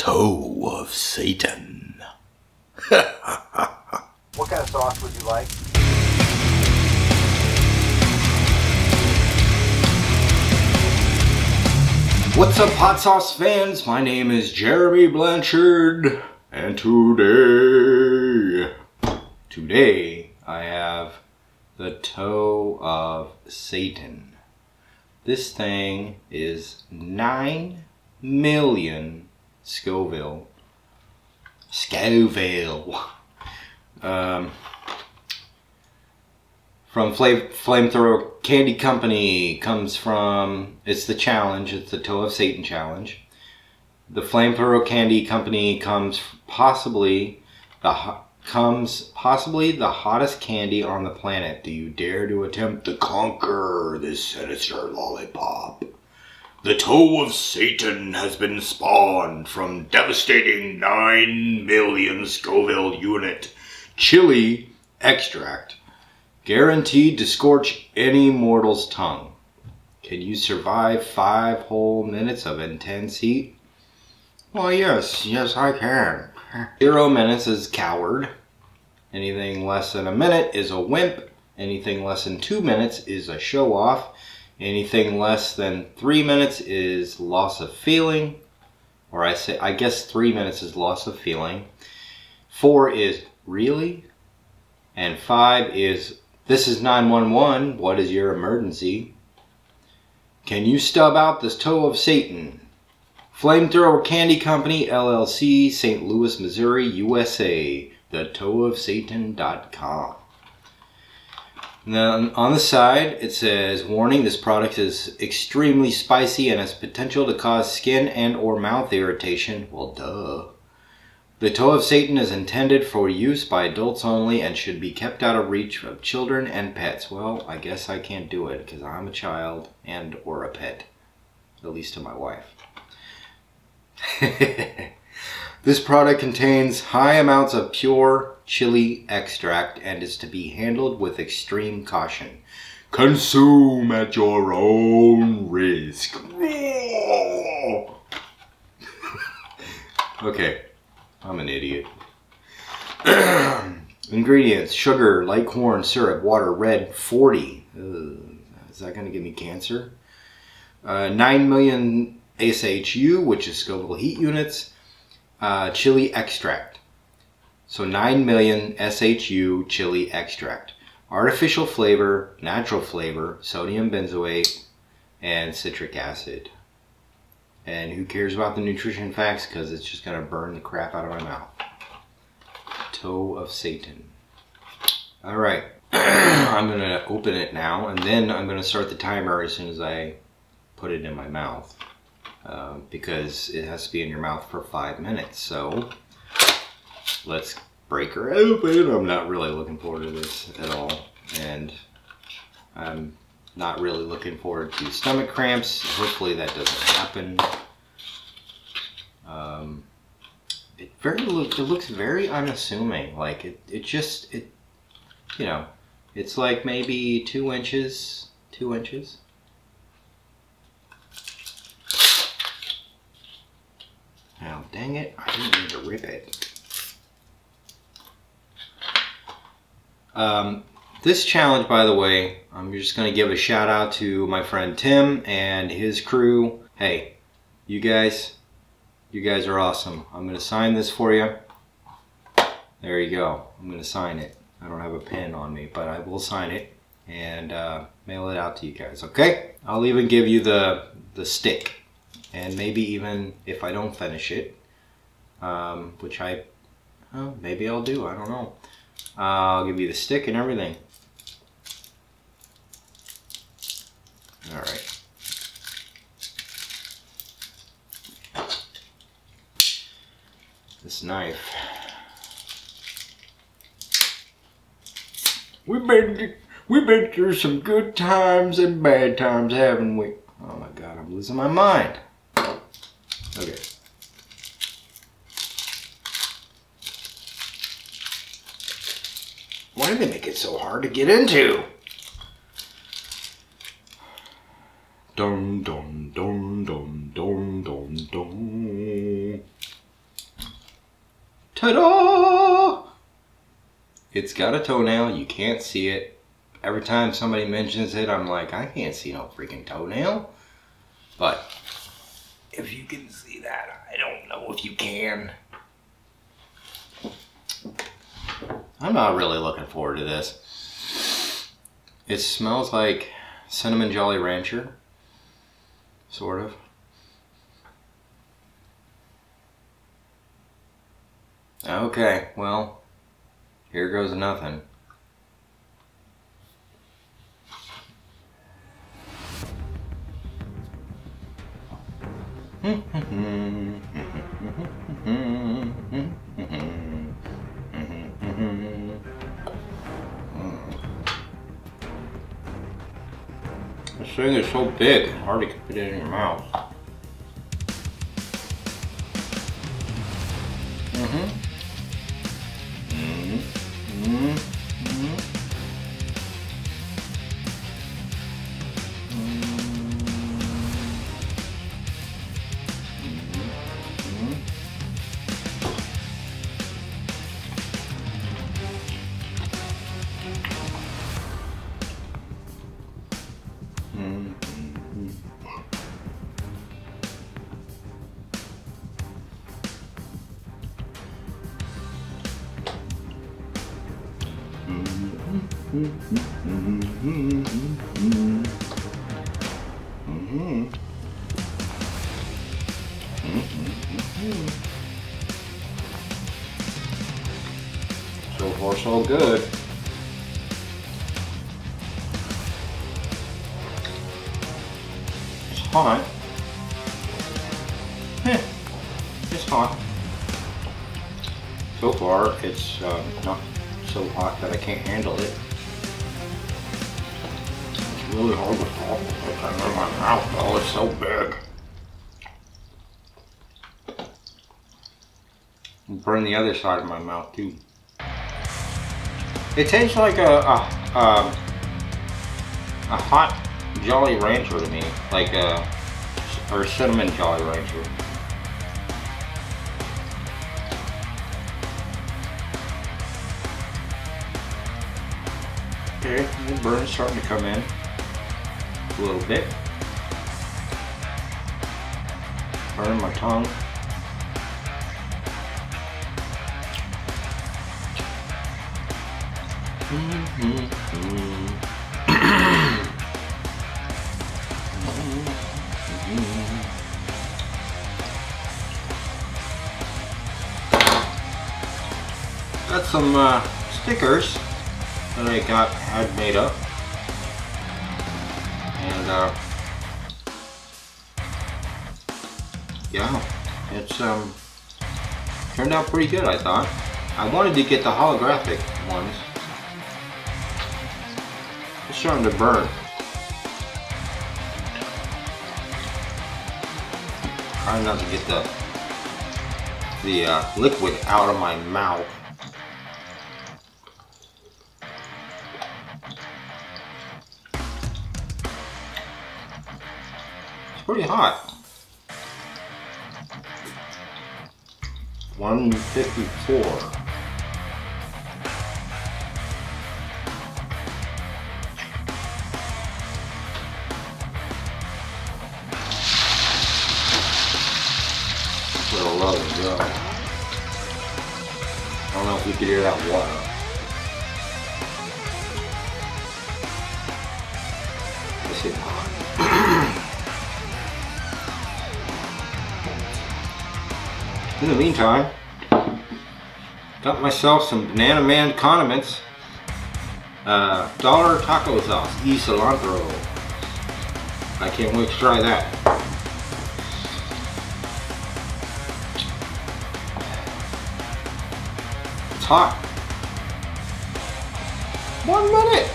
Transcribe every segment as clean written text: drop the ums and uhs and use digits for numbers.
Toe of Satan. What kind of sauce would you like? What's up, hot sauce fans? My name is Jeremy Blanchard, and today I have the Toe of Satan. This thing is 9 million Scoville. From Flav Flamethrower Candy Company. Comes from, it's the challenge, it's the Toe of Satan challenge. The Flamethrower Candy Company comes possibly the hottest candy on the planet. Do you dare to attempt to conquer this sinister lollipop? The Toe of Satan has been spawned from devastating 9 million Scoville unit chili extract, guaranteed to scorch any mortal's tongue. Can you survive 5 whole minutes of intense heat? Well, yes I can. 0 minutes is coward. Anything less than a minute is a wimp. Anything less than 2 minutes is a show-off. Anything less than 3 minutes is loss of feeling, or I guess 3 minutes is loss of feeling. 4 is really, and 5 is this is 911. What is your emergency? Can you stub out this Toe of Satan? Flamethrower Candy Company, LLC, St. Louis, Missouri, USA. The ToeofSatan.com. Now, on the side, it says, warning, this product is extremely spicy and has potential to cause skin and or mouth irritation. Well, duh. The Toe of Satan is intended for use by adults only and should be kept out of reach of children and pets. Well, I guess I can't do it because I'm a child and or a pet, at least to my wife. This product contains high amounts of pure chili extract and is to be handled with extreme caution. Consume at your own risk. Okay, I'm an idiot. Ingredients: sugar, light corn syrup, water, red 40. Is that going to give me cancer? 9 million SHU, which is Scoville heat units, chili extract. So 9 million SHU chili extract. Artificial flavor, natural flavor, sodium benzoate, and citric acid. And who cares about the nutrition facts, because it's just going to burn the crap out of my mouth. Toe of Satan. Alright, I'm going to open it now, and then I'm going to start the timer as soon as I put it in my mouth. Because it has to be in your mouth for 5 minutes, so... Let's break her open. I'm not really looking forward to this at all. And I'm not really looking forward to stomach cramps. Hopefully that doesn't happen. It looks very unassuming. Like it just, you know, it's like maybe 2 inches, 2 inches. Now, dang it, I didn't need to rip it. This challenge, by the way, I'm just going to give a shout out to my friend Tim and his crew. Hey, you guys are awesome. I'm going to sign this for you. There you go. I'm going to sign it. I don't have a pen on me, but I will sign it and mail it out to you guys, okay? I'll even give you the stick, and maybe even if I don't finish it, which maybe I'll do, I don't know. I'll give you the stick and everything. Alright. This knife. We've been through some good times and bad times, haven't we? Oh my god, I'm losing my mind. Okay. Why do they make it so hard to get into? Dum dum dum dum dum dum dum. Ta-da! It's got a toenail. You can't see it. Every time somebody mentions it, I'm like, I can't see no freaking toenail. But if you can see that, I don't know if you can. I'm not really looking forward to this. It smells like cinnamon Jolly Rancher, sort of. Okay, well, here goes nothing. This thing is so big, hard to fit it in your mouth. So far, so good. It's hot. It's hot. So far, it's not so hot that I can't handle it. It's really hard to pop it in my mouth. Oh, it's so big. Burn the other side of my mouth too. It tastes like a hot Jolly Rancher to me, like or cinnamon Jolly Rancher. Okay, the burn is starting to come in a little bit. Burn my tongue. Got some stickers that I had made up, and yeah, it's turned out pretty good. I thought I wanted to get the holographic ones. It's starting to burn. Trying not to get the liquid out of my mouth. It's pretty hot. 154. I don't know if you can hear that water. This is hot. In the meantime, got myself some Bananuh Man condiments. Dollar taco sauce y cilantro. I can't wait to try that. Hot. 1 minute.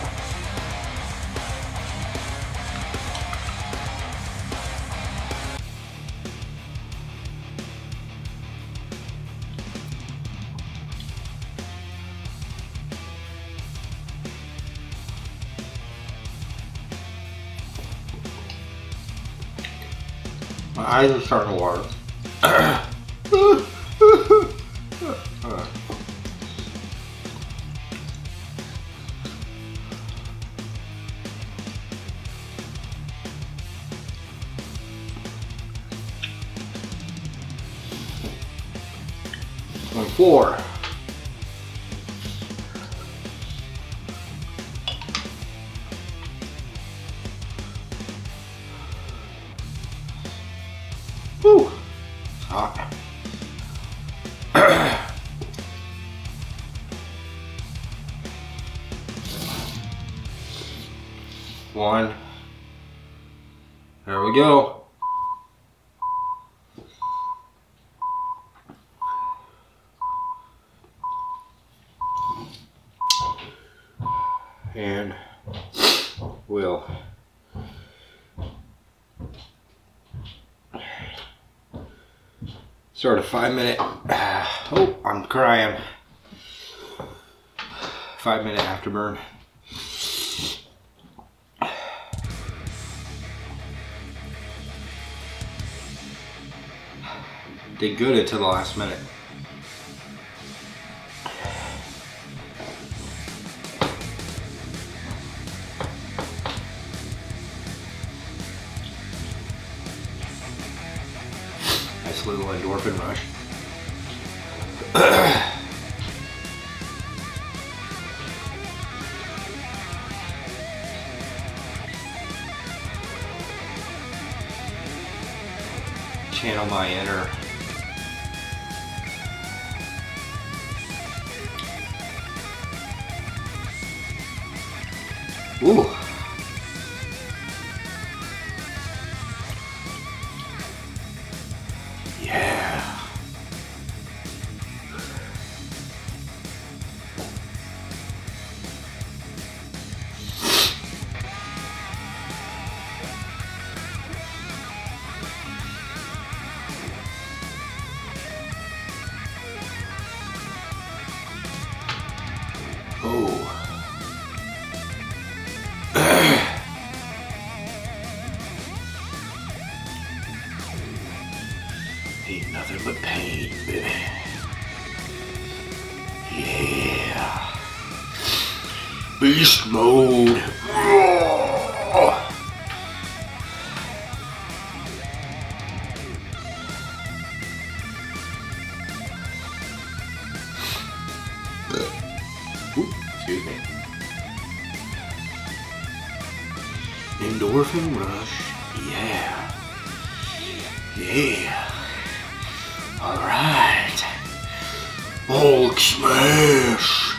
My eyes are starting to water. on the floor. Whew, it's hot. One. There we go. And we'll start a 5 minute, oh, I'm crying, 5 minute afterburn. Did good until the last minute. Nice little endorphin rush. Channel my inner ooh. Yeah. Oh. Ain't nothing but pain, baby. Yeah. Beast mode. Oh. Excuse me. Endorphin rush. Yeah. Yeah. Alright, Hulk smash!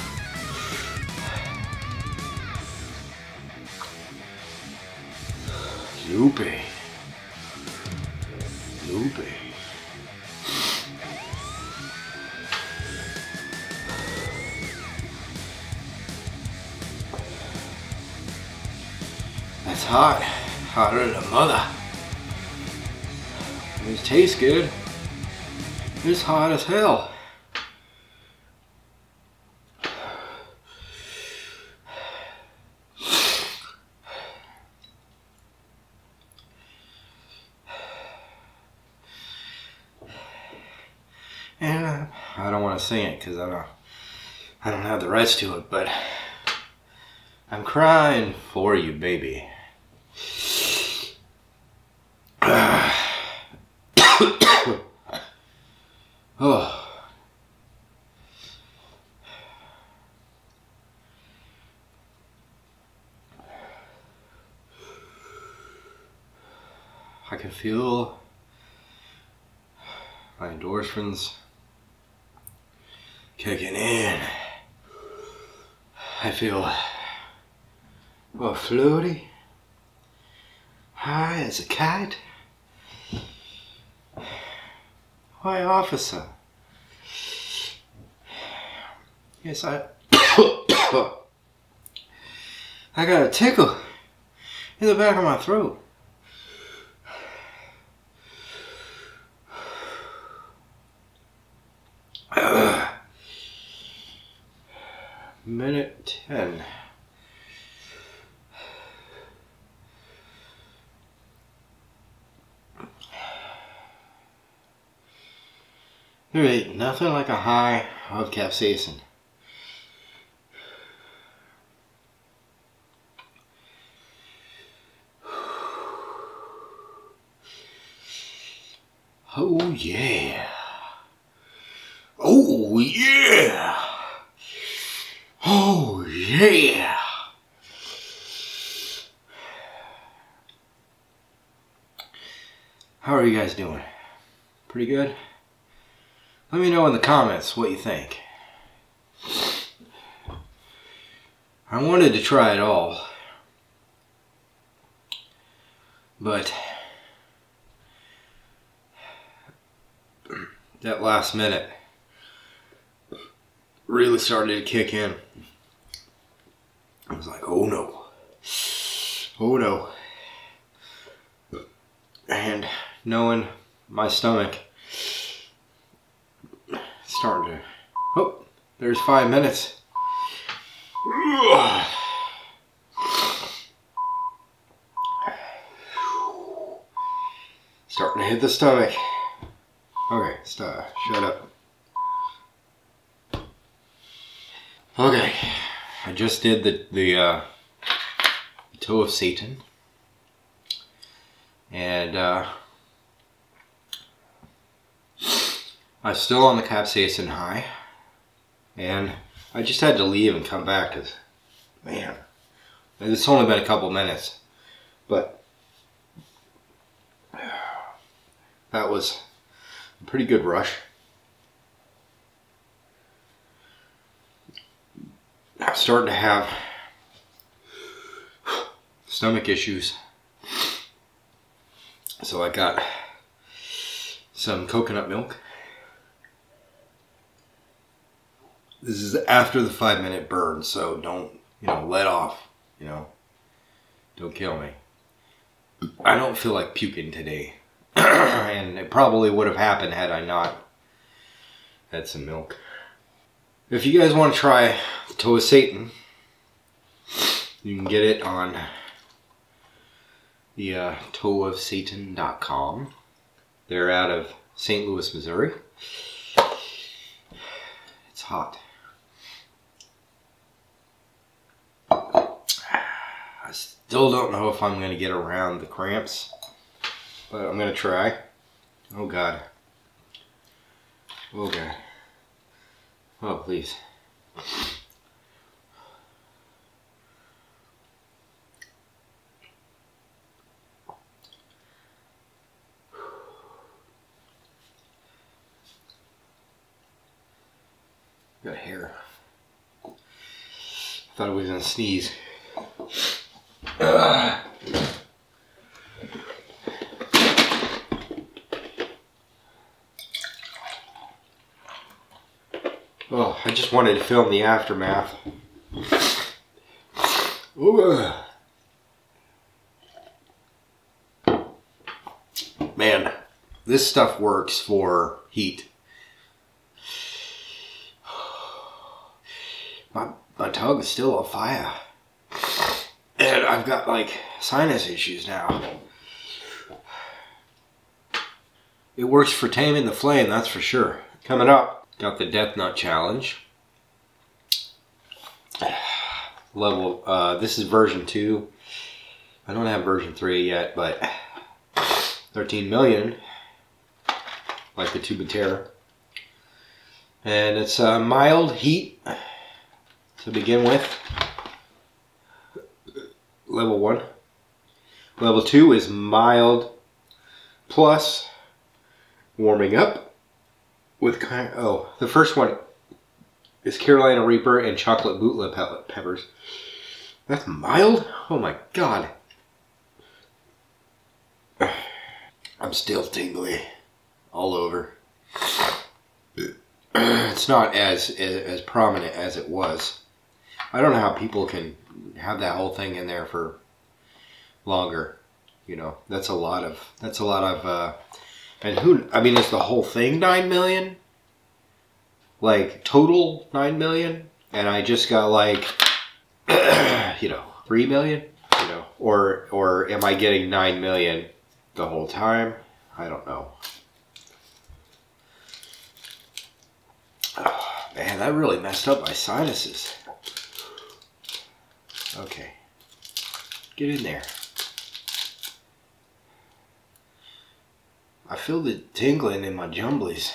Loopy. Loopy. That's hot. Hotter than a mother. It tastes good. It's hot as hell. And I don't want to sing it because I don't have the rights to it, but I'm crying for you, baby. Oh, I can feel my endorphins kicking in. I feel well floaty, high as a kite. Why, officer? Yes, I got a tickle in the back of my throat. Minute 10. There ain't nothing like a high of capsaicin. Oh yeah. Oh Oh yeah! Oh yeah! How are you guys doing? Pretty good? Let me know in the comments what you think. I wanted to try it all, but that last minute really started to kick in. I was like, oh no. Oh no. And knowing my stomach, it's starting to... Oh, there's 5 minutes. Starting to hit the stomach. Okay, stop. Shut up. Okay, I just did the Toe of Satan, and I'm still on the capsaicin high, and I just had to leave and come back because, man, it's only been a couple minutes, but that was a pretty good rush. I'm starting to have stomach issues, so I got some coconut milk. This is after the 5 minute burn, so don't, you know, let off, you know, don't kill me. I don't feel like puking today, and it probably would have happened had I not had some milk. If you guys want to try the Toe of Satan, you can get it on the toeofsatan.com. They're out of St. Louis, Missouri. It's hot. I still don't know if I'm going to get around the cramps, but I'm going to try. Oh God. Oh God. Oh, please. Got hair. I thought I was gonna sneeze. Oh, I just wanted to film the aftermath. Ooh. Man, this stuff works for heat. My tongue is still on fire. And I've got like sinus issues now. It works for taming the flame, that's for sure. Coming up, got the Death Nut Challenge. Level, this is version 2. I don't have version 3 yet, but 13 million, like the Tube of Terror. And it's mild heat to begin with. Level 1. Level 2 is mild plus warming up. With kind of, oh, the first one is Carolina Reaper and chocolate bootleg peppers. That's mild? Oh my God. I'm still tingly all over. It's not as prominent as it was. I don't know how people can have that whole thing in there for longer. You know, that's a lot of and who, I mean, is the whole thing 9 million? Like, total 9 million? And I just got like, you know, 3 million? You know, or am I getting 9 million the whole time? I don't know. Oh, man, that really messed up my sinuses. Okay. Get in there. I feel the tingling in my jumblies.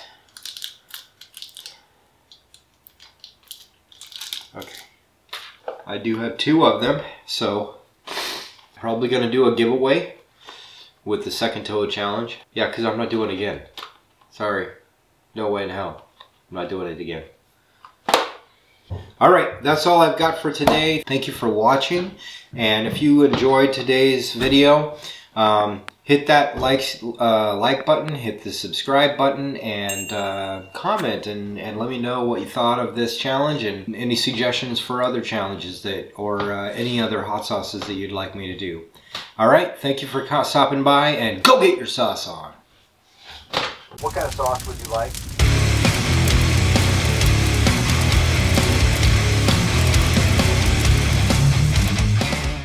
Okay. I do have two of them, so probably gonna do a giveaway with the second Toe challenge. Yeah, because I'm not doing it again. Sorry. No way in hell. I'm not doing it again. Alright, that's all I've got for today. Thank you for watching. And if you enjoyed today's video, hit that like button, hit the subscribe button, and comment and let me know what you thought of this challenge and any suggestions for other challenges that or any other hot sauces that you'd like me to do. Alright, thank you for stopping by and go get your sauce on. What kind of sauce would you like?